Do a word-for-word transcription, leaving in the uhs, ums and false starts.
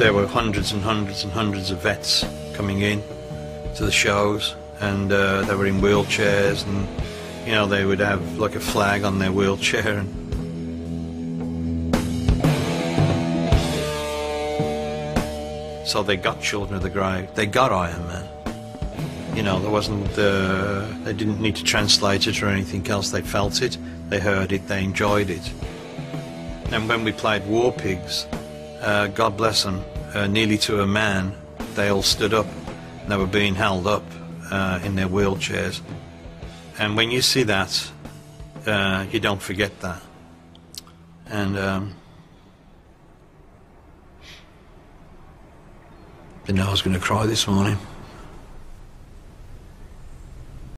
there were hundreds and hundreds and hundreds of vets coming in to the shows, and uh, they were in wheelchairs, and you know, they would have like a flag on their wheelchair. And so they got Children of the Grave, they got Iron Man. You know, there wasn't, uh, they didn't need to translate it or anything else. They felt it, they heard it, they enjoyed it. And when we played War Pigs, uh, God bless them, uh, nearly to a man, they all stood up, and they were being held up uh, in their wheelchairs. And when you see that, uh, you don't forget that. And um, I didn't know I was going to cry this morning.